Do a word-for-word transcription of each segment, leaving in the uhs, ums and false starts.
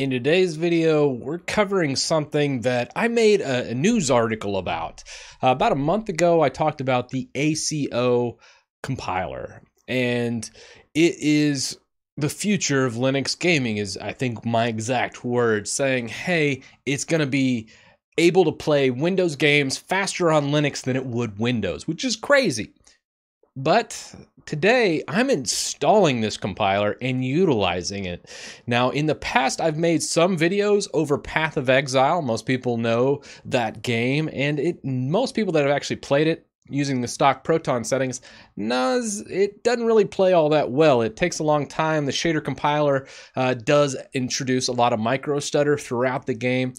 In today's video, we're covering something that I made a, a news article about. Uh, about a month ago, I talked about the A C O compiler, and it is the future of Linux gaming is, I think, my exact words, saying, hey, it's going to be able to play Windows games faster on Linux than it would Windows, which is crazy. But today I'm installing this compiler and utilizing it. Now, in the past, I've made some videos over Path of Exile. Most people know that game, and it most people that have actually played it using the stock Proton settings, no, it doesn't really play all that well. It takes a long time. The shader compiler uh, does introduce a lot of micro stutter throughout the game.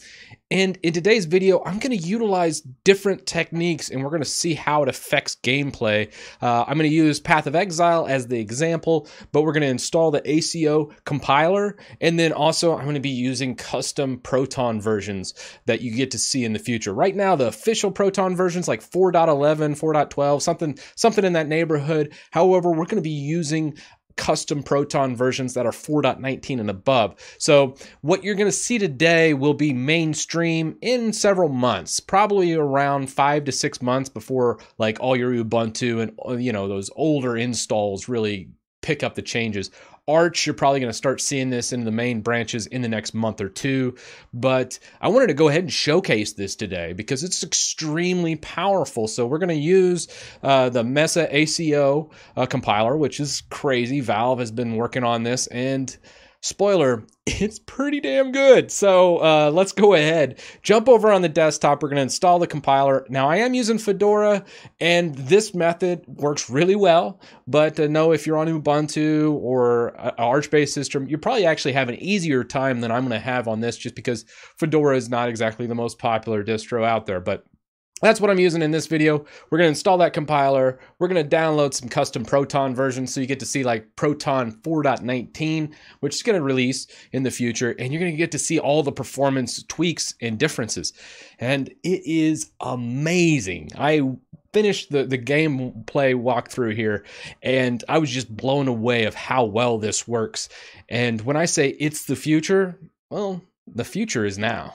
And in today's video, I'm going to utilize different techniques, and we're going to see how it affects gameplay. Uh, I'm going to use Path of Exile as the example, but we're going to install the A C O compiler, and then also I'm going to be using custom Proton versions that you get to see in the future. Right now, the official Proton versions, like four point eleven, four point twelve, something, something in that neighborhood. However, we're going to be using custom Proton versions that are four point nineteen and above. So what you're going to see today will be mainstream in several months, probably around five to six months before like all your Ubuntu and, you know, those older installs really pick up the changes. Arch, you're probably going to start seeing this in the main branches in the next month or two, but I wanted to go ahead and showcase this today because it's extremely powerful. So we're going to use uh, the Mesa A C O uh, compiler, which is crazy. Valve has been working on this, and spoiler, it's pretty damn good. So uh, let's go ahead, jump over on the desktop. We're going to install the compiler. Now, I am using Fedora, and this method works really well. But uh, no, if you're on Ubuntu or an Arch-based system, you probably actually have an easier time than I'm going to have on this, just because Fedora is not exactly the most popular distro out there. But that's what I'm using in this video. We're going to install that compiler. We're going to download some custom Proton versions, so you get to see like Proton four point nineteen, which is going to release in the future. And you're going to get to see all the performance tweaks and differences. And it is amazing. I finished the, the gameplay walkthrough here, and I was just blown away of how well this works. And when I say it's the future, well, the future is now.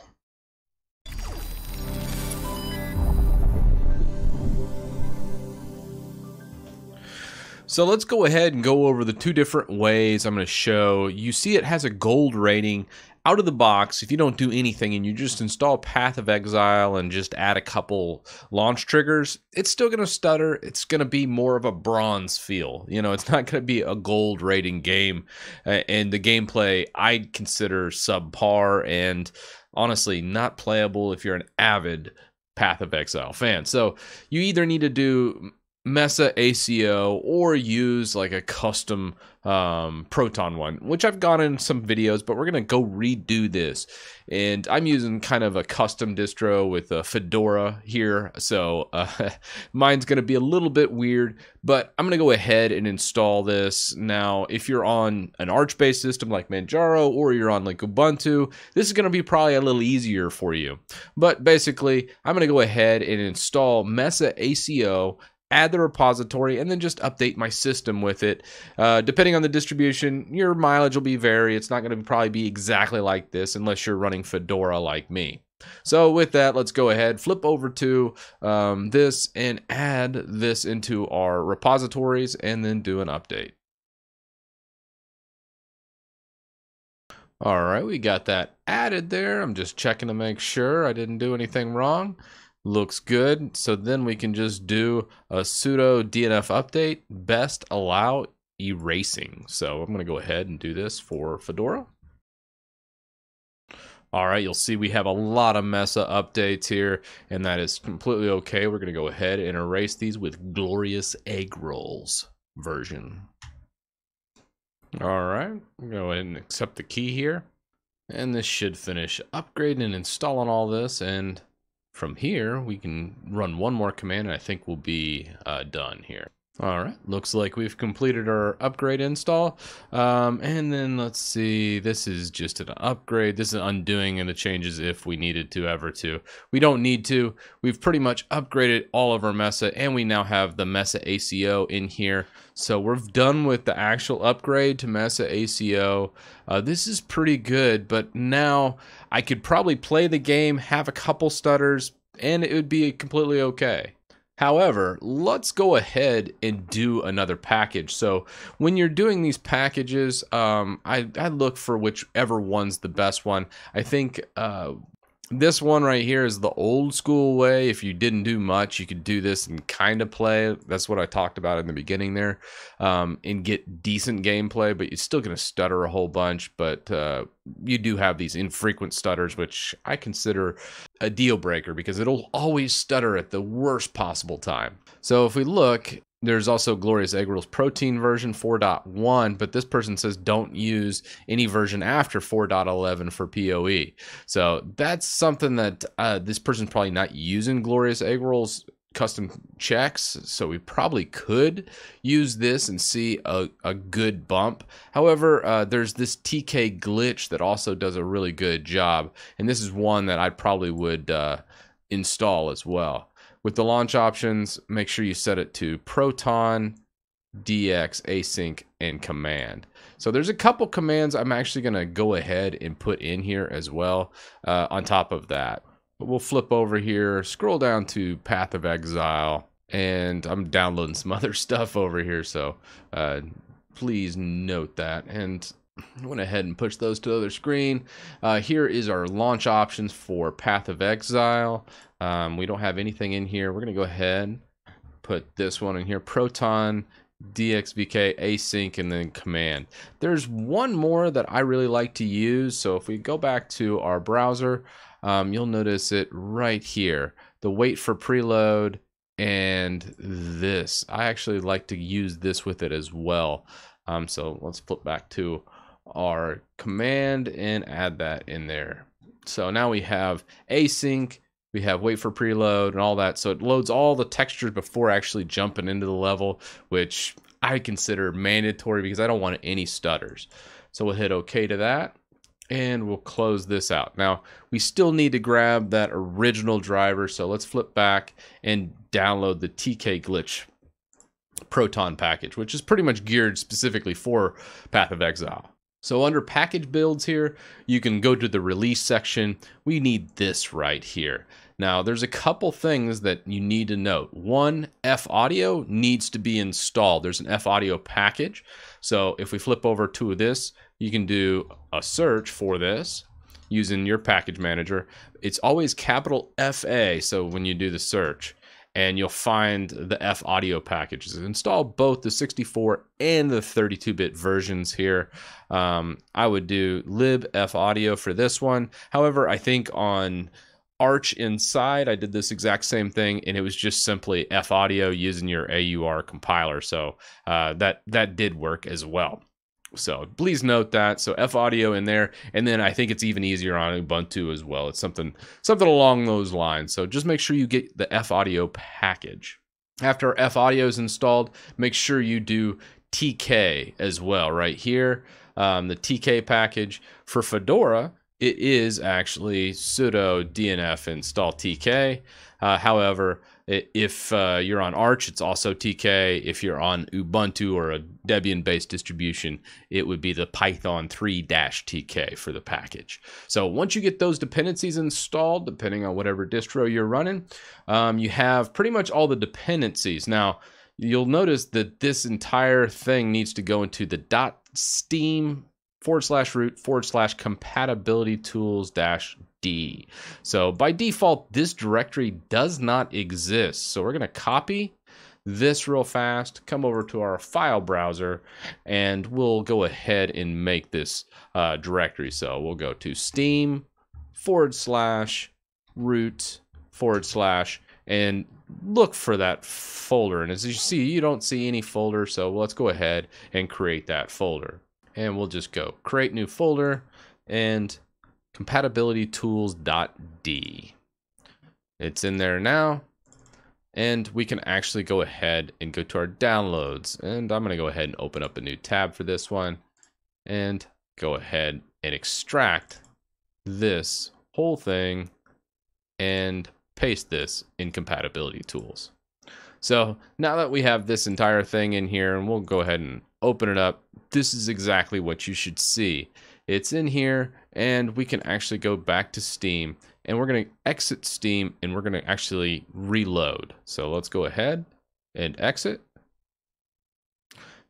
So let's go ahead and go over the two different ways I'm going to show. You see it has a gold rating out of the box. If you don't do anything and you just install Path of Exile and just add a couple launch triggers, it's still going to stutter. It's going to be more of a bronze feel. You know, it's not going to be a gold rating game. Uh, and the gameplay I'd consider subpar and honestly not playable if you're an avid Path of Exile fan. So you either need to do Mesa A C O or use like a custom um, Proton one, which I've got in some videos, but we're going to go redo this. And I'm using kind of a custom distro with a Fedora here. So uh, mine's going to be a little bit weird, but I'm going to go ahead and install this. Now, if you're on an Arch-based system like Manjaro, or you're on like Ubuntu, this is going to be probably a little easier for you. But basically, I'm going to go ahead and install Mesa A C O, add the repository, and then just update my system with it. Uh, depending on the distribution, your mileage will be vary. It's not going to probably be exactly like this unless you're running Fedora like me. So with that, let's go ahead, flip over to um, this and add this into our repositories and then do an update. All right, we got that added there. I'm just checking to make sure I didn't do anything wrong. Looks good. So then we can just do a sudo D N F update, best allow erasing. So I'm going to go ahead and do this for Fedora. All right, you'll see we have a lot of Mesa updates here, and that is completely okay. We're going to go ahead and erase these with GloriousEggroll's version. All right, I'm going to go ahead and accept the key here. And this should finish upgrading and installing all this, and from here, we can run one more command, and I think we'll be uh, done here. All right, looks like we've completed our upgrade install. Um, and then let's see, this is just an upgrade. This is undoing and the changes if we needed to ever to. We don't need to. We've pretty much upgraded all of our Mesa, and we now have the Mesa A C O in here. So we're done with the actual upgrade to Mesa A C O. Uh, this is pretty good, but now I could probably play the game, have a couple stutters, and it would be completely okay. However, let's go ahead and do another package. So when you're doing these packages, um, I, I look for whichever one's the best one. I think uh, this one right here is the old school way. If you didn't do much, you could do this and kind of play. That's what I talked about in the beginning there, um, and get decent gameplay, but you're still going to stutter a whole bunch. But uh, you do have these infrequent stutters, which I consider a deal breaker because it'll always stutter at the worst possible time. So if we look, there's also GloriousEggroll's Proton version four point one, but this person says don't use any version after four point eleven for P O E. So that's something that uh, this person's probably not using GloriousEggroll's custom checks, so we probably could use this and see a, a good bump. However, uh, there's this TkGlitch that also does a really good job, and this is one that I probably would uh, install as well. With the launch options, make sure you set it to Proton, D X, Async, and Command. So there's a couple commands I'm actually going to go ahead and put in here as well uh, on top of that. But we'll flip over here, scroll down to Path of Exile, and I'm downloading some other stuff over here, so uh, please note that. And I went ahead and pushed those to the other screen. Uh, here is our launch options for Path of Exile. Um, we don't have anything in here. We're going to go ahead, put this one in here, Proton, D X V K, Async, and then Command. There's one more that I really like to use. So if we go back to our browser, um, you'll notice it right here, the wait for preload and this. I actually like to use this with it as well. Um, so let's flip back to our command and add that in there. So now we have async, we have wait for preload and all that. So it loads all the textures before actually jumping into the level, which I consider mandatory because I don't want any stutters. So we'll hit okay to that and we'll close this out. Now we still need to grab that original driver. So let's flip back and download the TkGlitch Proton package, which is pretty much geared specifically for Path of Exile. So under package builds here, you can go to the release section. We need this right here. Now there's a couple things that you need to note. One, FAudio needs to be installed. There's an FAudio package. So if we flip over to this, you can do a search for this using your package manager. It's always capital F A, so when you do the search, and you'll find the FAudio packages. Install both the sixty-four and the thirty-two bit versions here. Um, I would do lib FAudio for this one. However, I think on Arch Inside, I did this exact same thing, and it was just simply FAudio using your A U R compiler. So uh, that, that did work as well. So please note that. So FAudio in there, and then I think it's even easier on Ubuntu as well. It's something something along those lines. So just make sure you get the FAudio package. After FAudio is installed, make sure you do T K as well right here. Um, the T K package for Fedora, it is actually sudo dnf install T K. Uh, however, if uh, you're on Arch, it's also T K. If you're on Ubuntu or a Debian-based distribution, it would be the Python three T K for the package. So once you get those dependencies installed, depending on whatever distro you're running, um, you have pretty much all the dependencies. Now, you'll notice that this entire thing needs to go into the .steam forward slash root forward slash compatibility tools dash D. So by default, this directory does not exist. So we're going to copy this real fast, come over to our file browser, and we'll go ahead and make this uh, directory. So we'll go to steam forward slash root forward slash and look for that folder. And as you see, you don't see any folder. So let's go ahead and create that folder. And we'll just go create new folder and compatibility tools dot D. It's in there now. and we can actually go ahead and go to our downloads. And I'm going to go ahead and open up a new tab for this one and go ahead and extract this whole thing and paste this in compatibility tools. So now that we have this entire thing in here, and we'll go ahead and open it up, this is exactly what you should see. It's in here, and we can actually go back to Steam, and we're going to exit Steam, and we're going to actually reload. So let's go ahead and exit,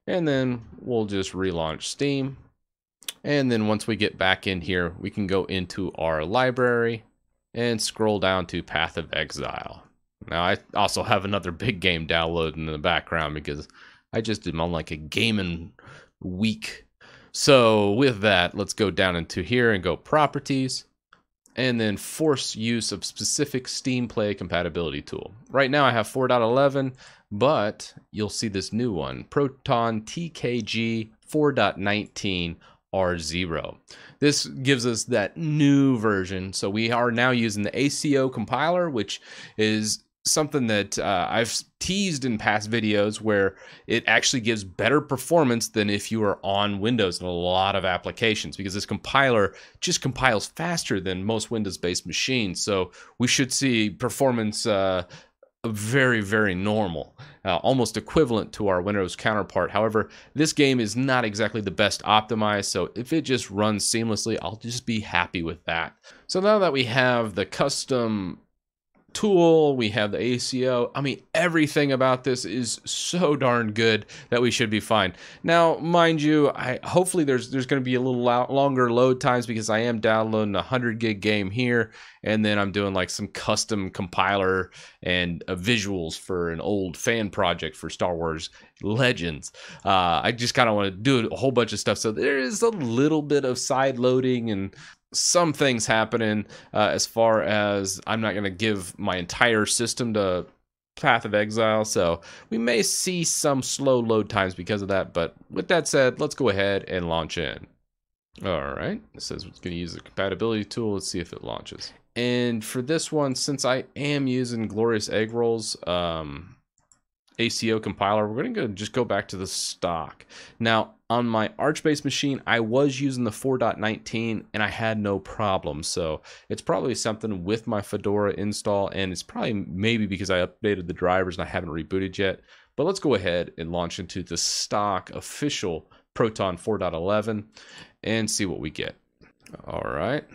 and then we'll just relaunch Steam. And then once we get back in here, we can go into our library and scroll down to Path of Exile. Now, I also have another big game downloading in the background because I just did my like a gaming week. So with that, let's go down into here and go properties and then force use of specific Steam Play compatibility tool. Right now I have four point eleven, but you'll see this new one, Proton T K G four point nineteen R zero. This gives us that new version. So we are now using the A C O compiler, which is something that uh, I've teased in past videos, where it actually gives better performance than if you are on Windows in a lot of applications, because this compiler just compiles faster than most Windows-based machines. So we should see performance uh, very, very normal, uh, almost equivalent to our Windows counterpart. However, this game is not exactly the best optimized, so if it just runs seamlessly, I'll just be happy with that. So now that we have the custom tool, we have the A C O. I mean, everything about this is so darn good that we should be fine. Now, mind you, I hopefully there's there's going to be a little lo longer load times, because I am downloading a hundred gig game here, and then I'm doing like some custom compiler and uh, visuals for an old fan project for Star Wars Legends. Uh, I just kind of want to do a whole bunch of stuff, so there is a little bit of side loading and some things happening uh, as far as I'm not going to give my entire system to Path of Exile. So we may see some slow load times because of that. But with that said, let's go ahead and launch in. All right. It says it's going to use the compatibility tool. Let's see if it launches. And for this one, since I am using GloriousEggroll's um, A C O compiler, we're going to go just go back to the stock. Now, on my Arch-based machine, I was using the four point nineteen and I had no problem. So it's probably something with my Fedora install, and it's probably maybe because I updated the drivers and I haven't rebooted yet. But let's go ahead and launch into the stock official Proton four point eleven and see what we get. All right,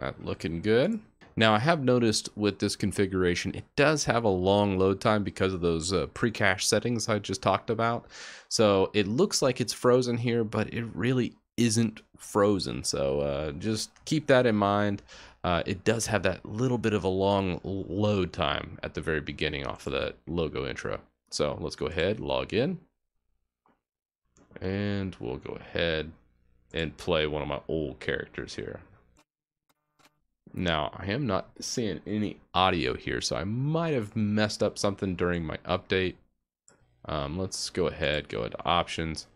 not looking good. Now, I have noticed with this configuration, it does have a long load time because of those uh, pre-cache settings I just talked about. So it looks like it's frozen here, but it really isn't frozen. So uh, just keep that in mind. Uh, it does have that little bit of a long load time at the very beginning off of that logo intro. So let's go ahead, log in. And we'll go ahead and play one of my old characters here. Now, I am not seeing any audio here, so I might have messed up something during my update. Um, let's go ahead, go into options,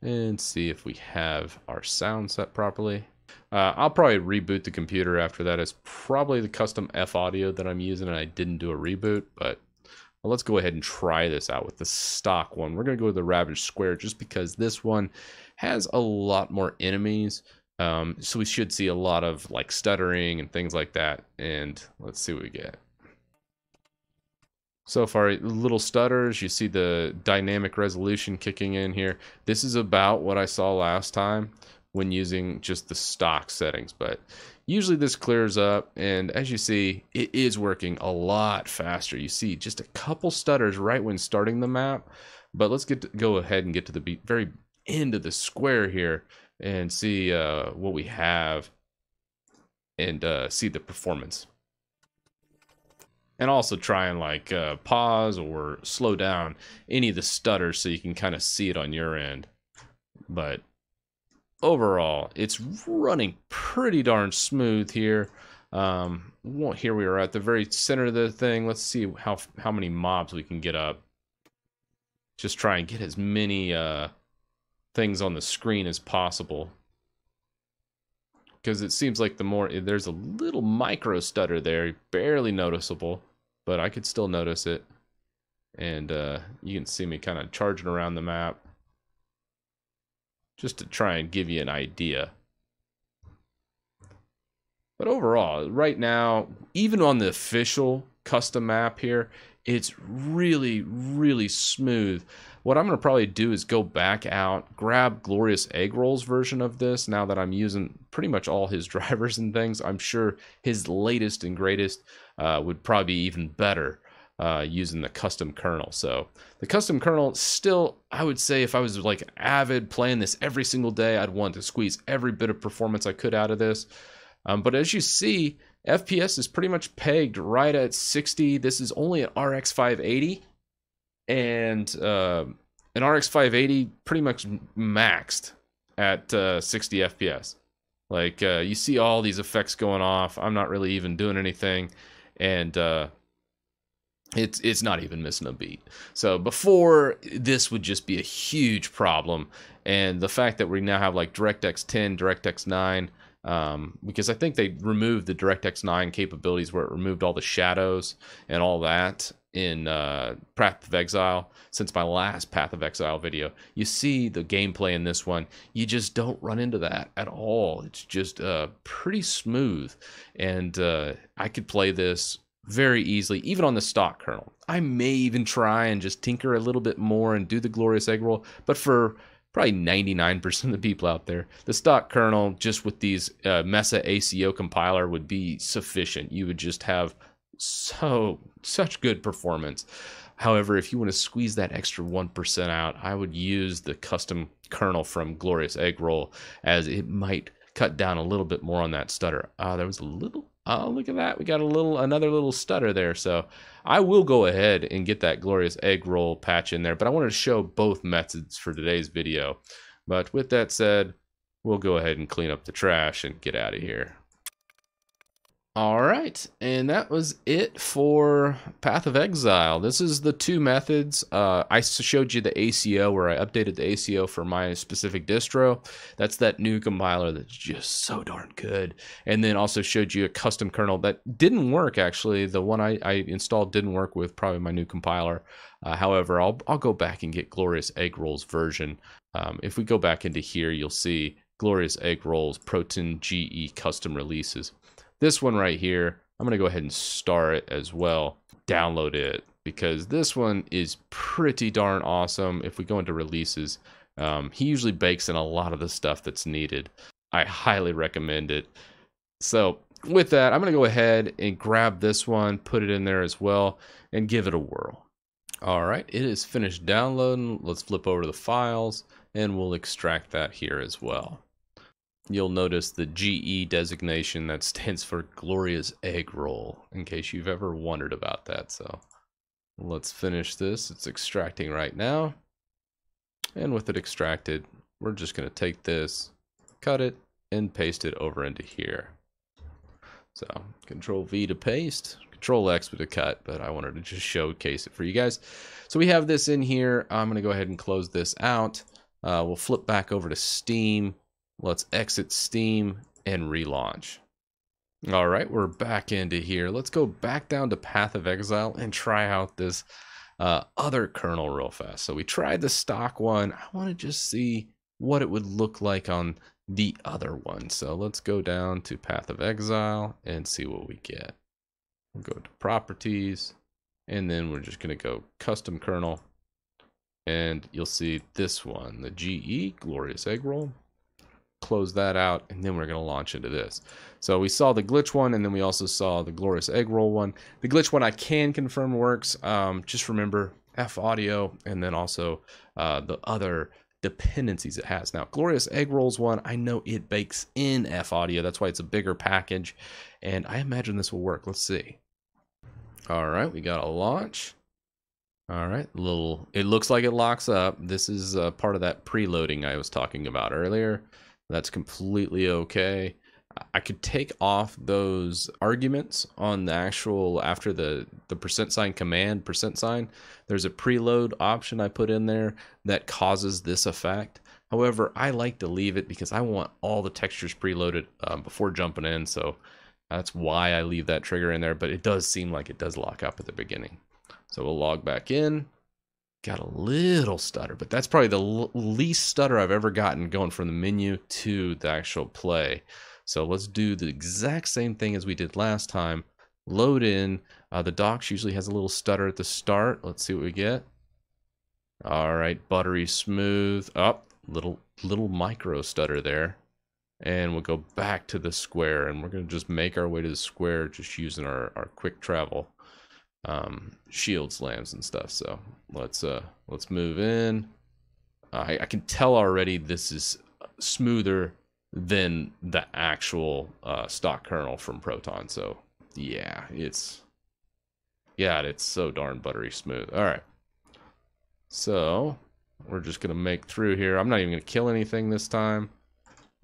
and see if we have our sound set properly. Uh, I'll probably reboot the computer after that. It's probably the custom FAudio that I'm using, and I didn't do a reboot, but let's go ahead and try this out with the stock one. We're going to go to the Ravage Square just because this one has a lot more enemies. Um, so we should see a lot of like stuttering and things like that. And let's see what we get. So far, little stutters. You see the dynamic resolution kicking in here. This is about what I saw last time when using just the stock settings. But usually this clears up. And as you see, it is working a lot faster. You see just a couple stutters right when starting the map. But let's get to, go ahead and get to the very end of the square here and see uh, what we have and uh, see the performance. And also try and like uh, pause or slow down any of the stutters so you can kind of see it on your end. But overall, it's running pretty darn smooth here. Um, well, here we are at the very center of the thing. Let's see how, how many mobs we can get up. Just try and get as many uh, things on the screen as possible, because it seems like the more there's a little micro stutter there, barely noticeable, but I could still notice it. and uh, you can see me kind of charging around the map just to try and give you an idea. But overall, right now, even on the official custom map here, it's really, really smooth. What I'm going to probably do is go back out, grab GloriousEggroll's version of this. Now that I'm using pretty much all his drivers and things, I'm sure his latest and greatest uh, would probably be even better uh, using the custom kernel. So the custom kernel still, I would say if I was like avid playing this every single day, I'd want to squeeze every bit of performance I could out of this. Um, but as you see, F P S is pretty much pegged right at sixty. This is only an R X five eighty, and uh, an R X five eighty pretty much maxed at uh, sixty F P S. Like uh, you see all these effects going off. I'm not really even doing anything, and uh, it's it's not even missing a beat. So before, this would just be a huge problem, and the fact that we now have like DirectX ten, DirectX nine. Um, because I think they removed the DirectX nine capabilities where it removed all the shadows and all that in uh, Path of Exile. Since my last Path of Exile video, you see the gameplay in this one. You just don't run into that at all. It's just uh, pretty smooth, and uh, I could play this very easily, even on the stock kernel. I may even try and just tinker a little bit more and do the GloriousEggroll, but for probably ninety-nine percent of the people out there, the stock kernel just with these uh, Mesa A C O compiler would be sufficient. You would just have so such good performance. However, if you want to squeeze that extra one percent out, I would use the custom kernel from GloriousEggroll, as it might cut down a little bit more on that stutter. Uh, there was a little, oh, look at that. We got a little, another little stutter there. So I will go ahead and get that GloriousEggroll patch in there, but I wanted to show both methods for today's video. But with that said, we'll go ahead and clean up the trash and get out of here. All right, and that was it for Path of Exile. This is the two methods. Uh, I showed you the A C O, where I updated the A C O for my specific distro. That's that new compiler that's just so darn good. And then also showed you a custom kernel that didn't work, actually. The one I, I installed didn't work with probably my new compiler. Uh, however, I'll, I'll go back and get GloriousEggroll's version. Um, if we go back into here, you'll see GloriousEggroll's Proton G E custom releases. This one right here, I'm gonna go ahead and star it as well, download it, because this one is pretty darn awesome. If we go into releases, um, he usually bakes in a lot of the stuff that's needed. I highly recommend it. So with that, I'm gonna go ahead and grab this one, put it in there as well, and give it a whirl. All right, it is finished downloading. Let's flip over to the files, and we'll extract that here as well. You'll notice the G E designation that stands for GloriousEggroll, in case you've ever wondered about that. So let's finish this. It's extracting right now. And with it extracted, we're just going to take this, cut it, and paste it over into here. So Control V to paste, Control X to cut, but I wanted to just showcase it for you guys. So we have this in here. I'm going to go ahead and close this out. Uh, we'll flip back over to Steam. Let's exit Steam and relaunch. All right, we're back into here. Let's go back down to Path of Exile and try out this uh, other kernel real fast. So we tried the stock one. I want to just see what it would look like on the other one. So let's go down to Path of Exile and see what we get. We'll go to Properties, and then we're just going to go Custom Kernel. And you'll see this one, the G E, GloriousEggroll. Close that out, and then we're going to launch into this. So we saw the glitch one, and then we also saw the GloriousEggroll one. The glitch one I can confirm works. Um, just remember FAudio, and then also uh, the other dependencies it has. Now, GloriousEggroll's one, I know it bakes in FAudio. That's why it's a bigger package, and I imagine this will work. Let's see. All right, we got a launch. All right, little. It looks like it locks up. This is uh, part of that preloading I was talking about earlier. That's completely okay. I could take off those arguments on the actual, after the, the percent sign command, percent sign. There's a preload option I put in there that causes this effect. However, I like to leave it because I want all the textures preloaded um, before jumping in. So that's why I leave that trigger in there, but it does seem like it does lock up at the beginning. So we'll log back in. Got a little stutter, but that's probably the l least stutter I've ever gotten going from the menu to the actual play. So let's do the exact same thing as we did last time. Load in. Uh, the docs usually has a little stutter at the start. Let's see what we get. All right, buttery smooth. Up, oh, little little micro stutter there. And we'll go back to the square, and we're going to just make our way to the square just using our, our quick travel. Um, shield slams and stuff. So let's uh let's move in. I, I can tell already this is smoother than the actual uh, stock kernel from Proton. So yeah, it's yeah it's so darn buttery smooth. All right, so we're just gonna make through here. I'm not even gonna kill anything this time.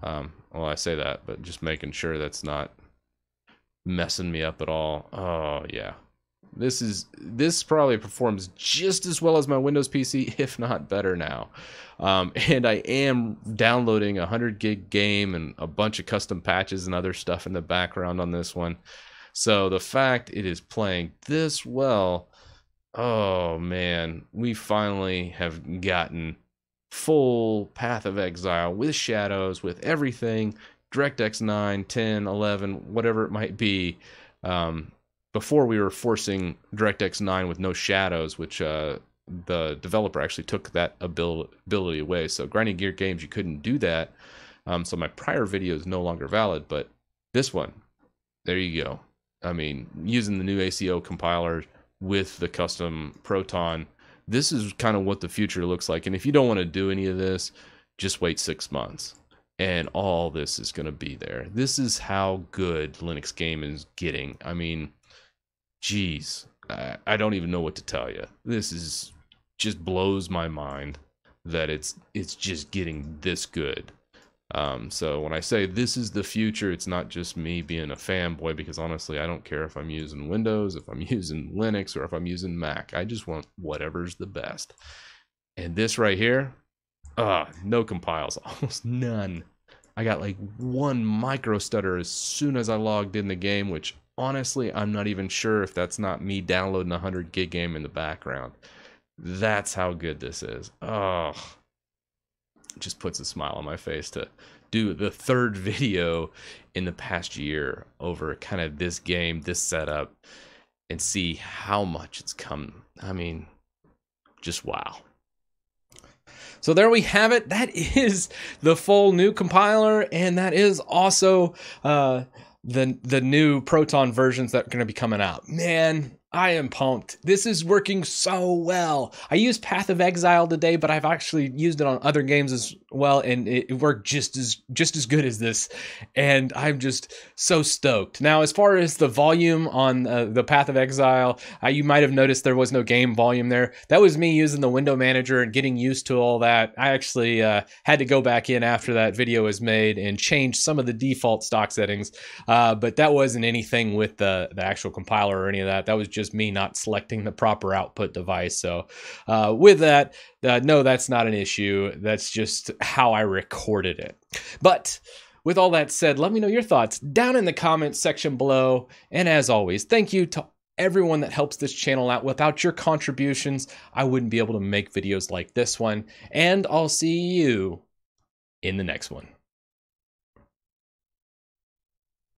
Um, well, I say that, but just making sure that's not messing me up at all. Oh yeah. This is this probably performs just as well as my Windows P C, if not better now. Um, and I am downloading a hundred gig game and a bunch of custom patches and other stuff in the background on this one. So the fact it is playing this well, oh man, we finally have gotten full Path of Exile with shadows, with everything, DirectX nine, ten, eleven, whatever it might be. Um, Before we were forcing DirectX nine with no shadows, which uh, the developer actually took that ability away. So Grinding Gear Games, you couldn't do that. Um, so my prior video is no longer valid, but this one, there you go. I mean, using the new A C O compiler with the custom Proton, this is kind of what the future looks like. And if you don't want to do any of this, just wait six months. And all this is going to be there. This is how good Linux game is getting. I mean... Jeez, I, I don't even know what to tell you. This is just blows my mind that it's it's just getting this good. Um, so when I say this is the future, it's not just me being a fanboy, because honestly, I don't care if I'm using Windows, if I'm using Linux, or if I'm using Mac. I just want whatever's the best. And this right here, ah, uh, no compiles, almost none. I got like one micro stutter as soon as I logged in the game, which honestly, I'm not even sure if that's not me downloading a hundred gig game in the background. That's how good this is. Oh, it just puts a smile on my face to do the third video in the past year over kind of this game, this setup, and see how much it's come. I mean, just wow. So there we have it. That is the full new compiler, and that is also uh, the the new Proton versions that are going to be coming out. Man, I am pumped. This is working so well. I used Path of Exile today, but I've actually used it on other games as well, and it worked just as just as good as this. And I'm just so stoked. Now, as far as the volume on uh, the Path of Exile, uh, you might have noticed there was no game volume there. That was me using the window manager and getting used to all that. I actually uh, had to go back in after that video was made and change some of the default stock settings, uh, but that wasn't anything with the, the actual compiler or any of that. That was just me not selecting the proper output device. So uh, with that, uh, no, that's not an issue. That's just how I recorded it. But with all that said, let me know your thoughts down in the comments section below. And as always, thank you to everyone that helps this channel out. Without your contributions, I wouldn't be able to make videos like this one. And I'll see you in the next one.